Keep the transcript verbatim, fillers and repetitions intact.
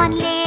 one lady.